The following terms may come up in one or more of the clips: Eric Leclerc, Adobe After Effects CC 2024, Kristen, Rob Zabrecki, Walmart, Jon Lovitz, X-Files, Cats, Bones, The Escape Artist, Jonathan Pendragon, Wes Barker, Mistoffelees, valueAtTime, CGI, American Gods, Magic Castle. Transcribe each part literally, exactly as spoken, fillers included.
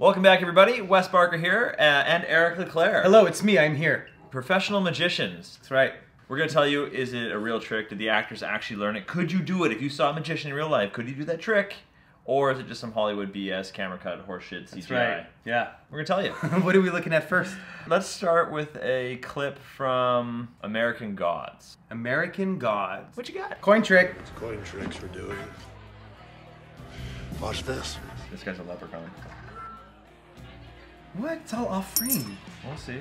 Welcome back, everybody. Wes Barker here, uh, and Eric Leclerc. Hello, it's me. I'm here. Professional magicians. That's right. We're going to tell you, is it a real trick? Did the actors actually learn it? Could you do it? If you saw a magician in real life, could you do that trick? Or is it just some Hollywood B S, camera cut, horseshit, C G I? That's right. Yeah. We're going to tell you. What are we looking at first? Let's start with a clip from American Gods. American Gods. What you got? Coin trick. It's coin tricks we're doing. Watch this. This guy's a leprechaun. What? It's all off frame. We'll see.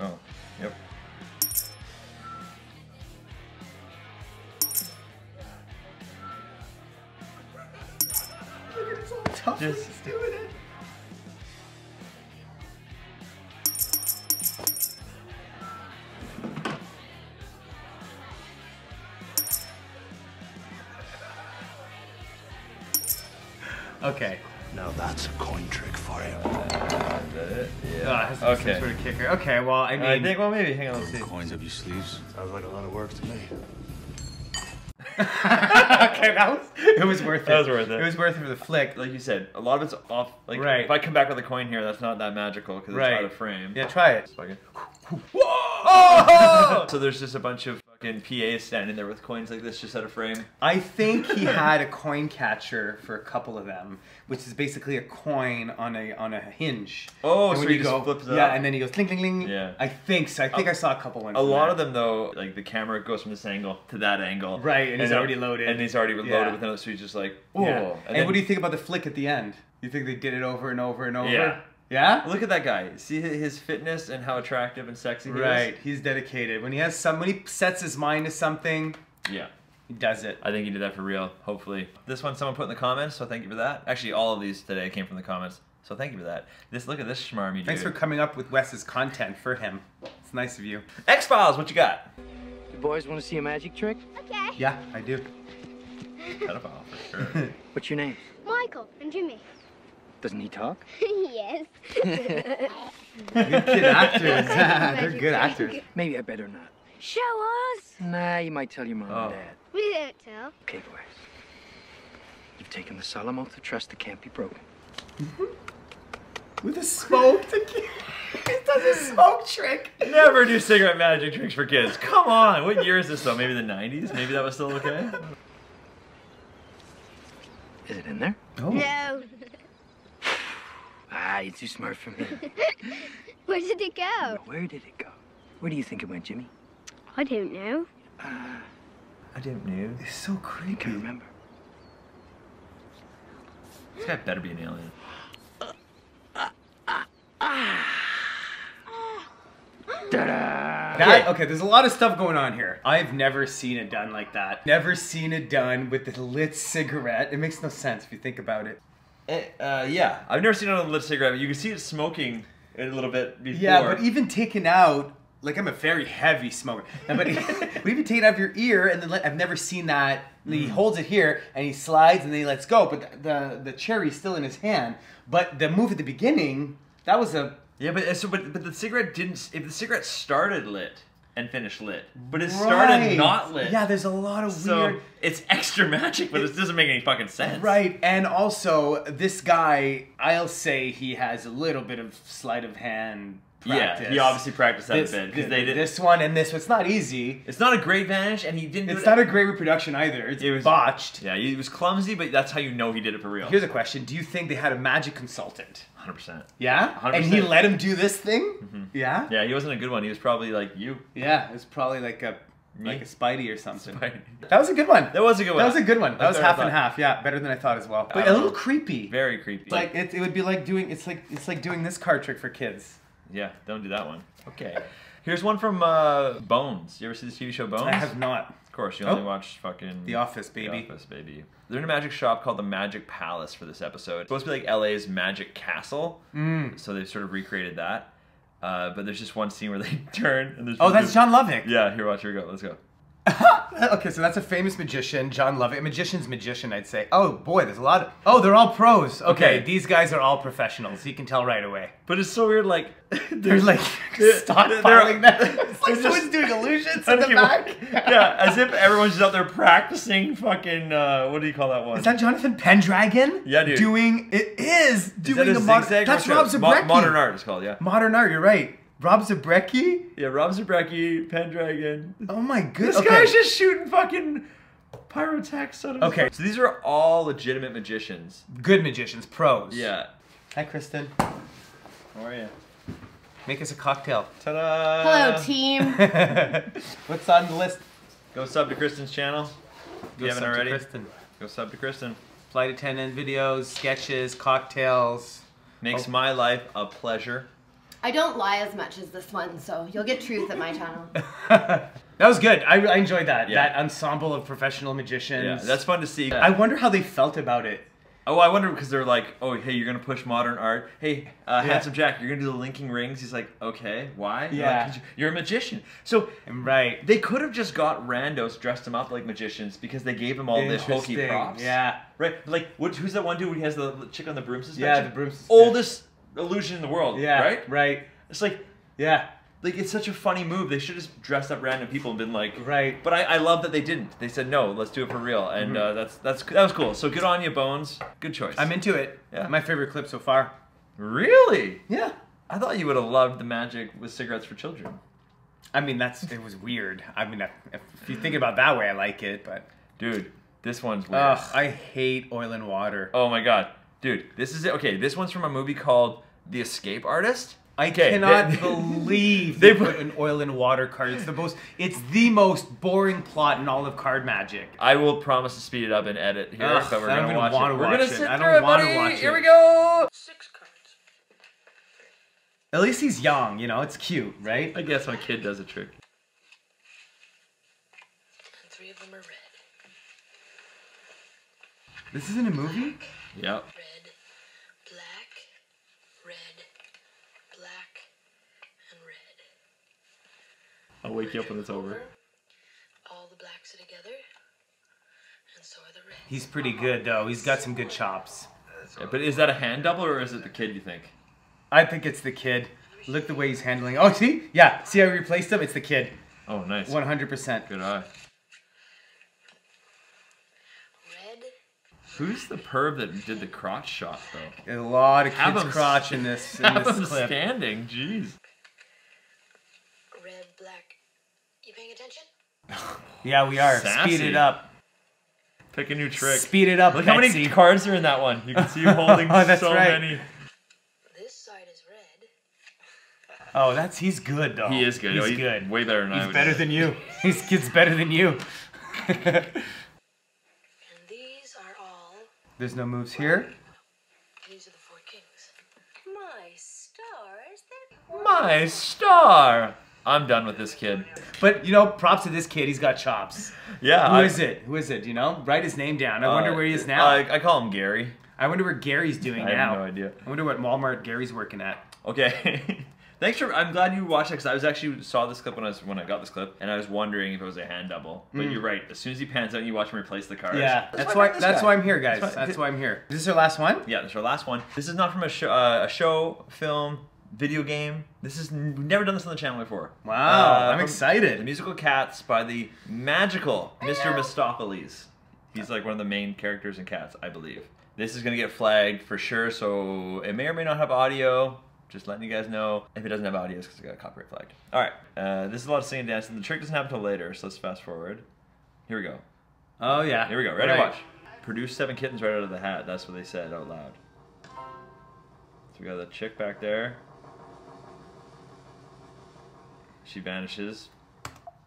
Oh, yep. Tough just he's doing it. Okay. Now that's a coin trick for you. Uh, it? Yeah. Oh, okay. Some sort of kicker. Okay. Well, I mean, I think. Well, maybe. Hang on. Let's see. Coins up your sleeves. Sounds like a lot of work to me. Okay, that was it was worth it. That was worth it. It was worth it for the flick. Like you said, a lot of it's off. Like, right. If I come back with a coin here, that's not that magical because right. It's out of frame. Yeah, try it. Fucking. Whoa! Oh! So there's just a bunch of fucking P As standing there with coins like this, just out of frame. I think he had a coin catcher for a couple of them, which is basically a coin on a on a hinge. Oh, and so he just go, flips it. Yeah, up. And then he goes cling, cling, cling. Yeah. I think so. I think uh, I saw a couple ones. A lot that. Of them though, like the camera goes from this angle to that angle. Right, and, and he's already loaded. And he's already loaded yeah. with another. So he's just like, oh. Yeah. And, and then, what do you think about the flick at the end? You think they did it over and over and over? Yeah. Yeah? Look at that guy. See his fitness and how attractive and sexy he right. is? Right. He's dedicated. When he has some, when he sets his mind to something, yeah, he does it. I think he did that for real, hopefully. This one someone put in the comments, so thank you for that. Actually, all of these today came from the comments, so thank you for that. This, look at this schmarmy dude. Thanks for coming up with Wes's content for him. It's nice of you. X-Files, what you got? You boys want to see a magic trick? Okay. Yeah, I do. Pedophile for sure. What's your name? Michael and Jimmy. Doesn't he talk? Yes. Good kid actors. They're good actors. Maybe I better not. Show us. Nah, you might tell your mom oh. and dad. We don't tell. Okay, boys. You've taken the solemn oath of trust that can't be broken. With a smoke to kids. It does a smoke trick. Never do cigarette magic tricks for kids. Come on. What year is this though? Maybe the nineties? Maybe that was still okay? Is it in there? Oh. No. Ah, you're too smart for me. Where did it go? Where did it go? Where do you think it went, Jimmy? I don't know. Uh, I don't know. It's so creepy. I can't remember. This guy better be an alien. Uh, uh, uh, uh. Da-da! That, okay, there's a lot of stuff going on here. I've never seen it done like that. Never seen it done with a lit cigarette. It makes no sense if you think about it. It, uh, yeah, I've never seen it on a lit cigarette. But you can see it smoking a little bit before. Yeah, but even taken out, like I'm a very heavy smoker. But even taken out of your ear, and then let, I've never seen that. Mm. He holds it here, and he slides, and then he lets go. But the the, the cherry's still in his hand. But the move at the beginning, that was a yeah. But so but but the cigarette didn't. If the cigarette started lit. And finish lit. But it started right. not lit. Yeah, there's a lot of so weird... it's extra magic, but it doesn't make any fucking sense. Right, and also, this guy, I'll say he has a little bit of sleight of hand practice. Yeah, he obviously practiced that this, a bit. Because they did this one and this one. It's not easy. It's not a great vanish, and he didn't It's do it not a great reproduction either. It's it was, botched. Yeah, it was clumsy, but that's how you know he did it for real. Here's a question. Do you think they had a magic consultant? one hundred percent. Yeah? one hundred percent. And he let him do this thing? Mm-hmm. Yeah? Yeah, he wasn't a good one. He was probably like you. Yeah, it was probably like a Me? like a Spidey or something. Spidey. That was a good one. That was a good one. That was a good one. That, that was half and half. Yeah, better than I thought as well. But a little creepy. Very creepy. Like it, it would be like doing it's like it's like doing this card trick for kids. Yeah, don't do that one. Okay. Here's one from uh, Bones. You ever see this T V show Bones? I have not. Of course, you only oh. watch fucking... The Office, baby. The Office, baby. They're in a magic shop called the Magic Palace for this episode. It's supposed to be like L A's Magic Castle, mm. so they've sort of recreated that. Uh, but there's just one scene where they turn and there's... Oh, that's Jon Lovitz! Yeah, here, watch, here we go, let's go. Okay, so that's a famous magician, Jon Lovitz. A magician's magician, I'd say. Oh boy, there's a lot of... Oh, they're all pros. Okay, okay. These guys are all professionals. You can tell right away. But it's so weird, like... They're like they're, stockpiling that. It's like someone's just doing illusions in the back. Yeah, as if everyone's just out there practicing fucking... Uh, what do you call that one? Is that Jonathan Pendragon? Yeah, dude. Doing... It is doing is that a, a modern... That's Rob Zabrecki. Mo modern art, it's called, yeah. Modern art, you're right. Rob Zabrecki? Yeah, Rob Zabrecki, Pendragon. Oh my goodness. This okay. guy's just shooting fucking pyrotechs out of Okay, his... so these are all legitimate magicians. Good magicians, pros. Yeah. Hi, Kristen. How are you? Make us a cocktail. Ta-da! Hello, team. What's on the list? Go sub to Kristen's channel. If you haven't already. Go sub to Kristen. Go sub to Kristen. Flight attendant videos, sketches, cocktails. Makes oh. my life a pleasure. I don't lie as much as this one, so you'll get truth at my channel. That was good. I, I enjoyed that. Yeah. That ensemble of professional magicians. Yeah, that's fun to see. Yeah. I wonder how they felt about it. Oh, I wonder because they're like, oh, hey, you're going to push modern art. Hey, uh, yeah. Handsome Jack, you're going to do the linking rings. He's like, okay, why? Yeah. Like, you're a magician. So right. they could have just got randos, dressed them up like magicians because they gave him all this hokey props. Yeah. Right? Like, what, who's that one dude who has the chick on the broom suspension? Yeah, the broom suspension. Oldest... illusion in the world, yeah, right? Right. It's like, yeah, like it's such a funny move. They should have just dressed up random people and been like, right. But I, I love that they didn't. They said no, let's do it for real, and mm-hmm. uh, that's that's that was cool. So good on you, Bones. Good choice. I'm into it. Yeah, my favorite clip so far. Really? Yeah. I thought you would have loved the magic with cigarettes for children. I mean, that's it was weird. I mean, if you think about it that way, I like it, but dude, this one's weird. Ugh, I hate oil and water. Oh my god. Dude, this is it. Okay, this one's from a movie called The Escape Artist. I okay, cannot they, believe they put an oil and water card. It's the most. It's the most boring plot in all of card magic. I will promise to speed it up and edit here, Ugh, but we're gonna watch, watch it. We're gonna sit through it, buddy. I don't want to watch it. Here we go. Six cards. At least he's young. You know, it's cute, right? I guess my kid does a trick. And three of them are red. This isn't a movie. Yep. I'll wake you up when it's over. All the blacks are together, and so are the reds. He's pretty good though. He's got some good chops. Yeah, but is that a hand double or is it the kid? You think? I think it's the kid. Look the way he's handling. Oh, see, yeah, see how we replaced him. It's the kid. Oh, nice. One hundred percent. Good eye. Red. Who's the perv that did the crotch shot though? A lot of kids crotch in this. In have this him clip. Standing. Jeez. Yeah, we are. Sassy. Speed it up. Pick a new trick. Speed it up. Look Betsy. How many cards are in that one. You can see him holding oh, that's so right. many. This side is red. Oh, that's he's good though. He is good. He's, he's good. Way better than he's I. He's better than you. His kid's better than you. And these are all. There's no moves here. These are the four kings. My stars. My star. I'm done with this kid. But, you know, props to this kid. He's got chops. Yeah. Who I, is it? Who is it? You know? Write his name down. I uh, wonder where he is now. I, I call him Gary. I wonder where Gary's doing I now. I have no idea. I wonder what Walmart Gary's working at. Okay. Thanks for... I'm glad you watched it because I was actually saw this clip when I, was, when I got this clip and I was wondering if it was a hand double. But mm. you're right. As soon as he pans out, you watch him replace the cards. Yeah. That's, that's why That's guy. why I'm here, guys. That's why, that's why I'm here. Is this our last one? Yeah, this is our last one. This is not from a, sh uh, a show, film... video game. This is we've never done this on the channel before. Wow, uh, I'm excited. The musical Cats by the magical Mister Mistoffelees. He's like one of the main characters in Cats, I believe. This is gonna get flagged for sure, so it may or may not have audio. Just letting you guys know. If it doesn't have audio, it's because it got copyright flagged. All right, uh, this is a lot of singing and dancing. The trick doesn't happen until later, so let's fast forward. Here we go. Oh yeah. Here we go, ready right. to watch. Produce seven kittens right out of the hat. That's what they said out loud. So we got the chick back there. She vanishes.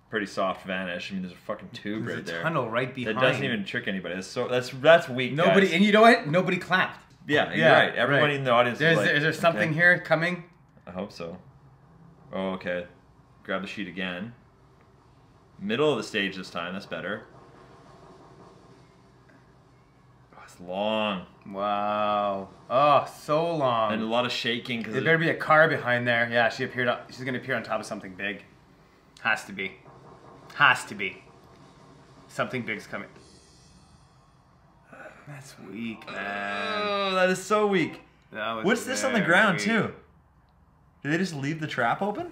Pretty soft vanish. I mean, there's a fucking tube there's right there. There's a tunnel right behind. That doesn't even trick anybody. That's so that's that's weak. Nobody, guys. And you know what? Nobody clapped. Yeah, yeah you're right. Everybody right. in the audience. There's, is like, is there something okay. here coming? I hope so. Oh, okay. Grab the sheet again. Middle of the stage this time. That's better. Oh, it's long. Wow. Oh, so long. And a lot of shaking. There better be a car behind there. Yeah, she appeared. She's going to appear on top of something big. Has to be. Has to be. Something big's coming. That's weak, man. Oh, that is so weak. What's this on the ground, too? Did they just leave the trap open?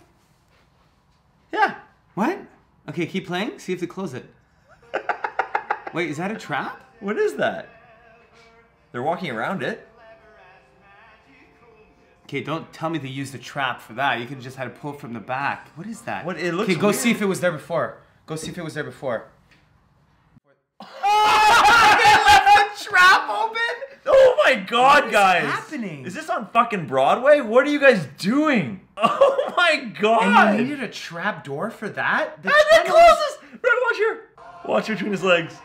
Yeah. What? Okay, keep playing. See if they close it. Wait, is that a trap? What is that? They're walking around it. Okay, don't tell me they used a trap for that. You could have just had to pull from the back. What is that? What, it looks okay, go weird. See if it was there before. Go see if it was there before. Trap open? Oh my god, guys. What is happening? Is this on fucking Broadway? What are you guys doing? Oh my god. And you needed a trap door for that? The and it closes! Red, watch her. Watch her between his legs.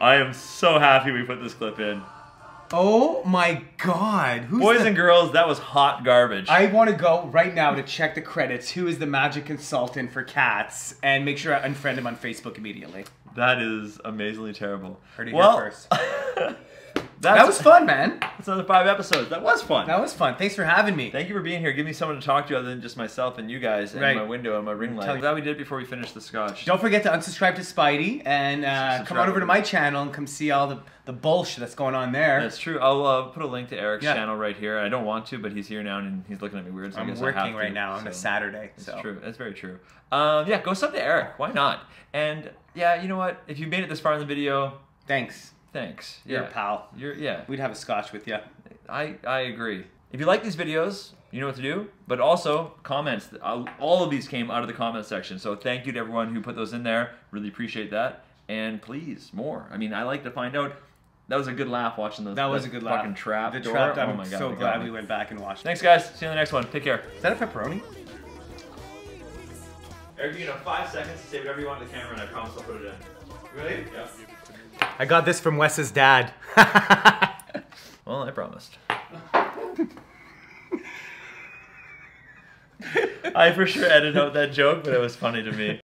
I am so happy we put this clip in. Oh my god. Who's Boys and girls, that was hot garbage. I want to go right now to check the credits. Who is the magic consultant for Cats? And make sure I unfriend him on Facebook immediately. That is amazingly terrible. Heard it well, here first. That was fun, man. That's another five episodes. That was fun. That was fun. Thanks for having me. Thank you for being here. Give me someone to talk to other than just myself and you guys and right. my window and my ring light. I'm glad we did it before we finished the scotch. Don't forget to unsubscribe to Spidey and uh, come on over to my channel and come see all the... the bullshit that's going on there. That's true. I'll uh, put a link to Eric's yeah. channel right here. I don't want to, but he's here now and he's looking at me weird. So I'm I guess working I have to, right now on so. a Saturday. That's so. true. That's very true. Um, yeah, go sub to Eric. Why not? And yeah, you know what? If you made it this far in the video, thanks. Thanks. Yeah. You're a pal. You're yeah. We'd have a scotch with you. I I agree. If you like these videos, you know what to do. But also comments. All of these came out of the comment section. So thank you to everyone who put those in there. Really appreciate that. And please more. I mean, I like to find out. That was a good laugh watching those. That was a good laugh. Fucking trap. The trap. Oh my god. So glad we went back and watched. Thanks, guys. See you in the next one. Take care. Is that a pepperoni? Eric, you have five seconds to say whatever you want to the camera, and I promise I'll put it in. Really? Yeah. I got this from Wes's dad. Well, I promised. I for sure edited out that joke, but it was funny to me.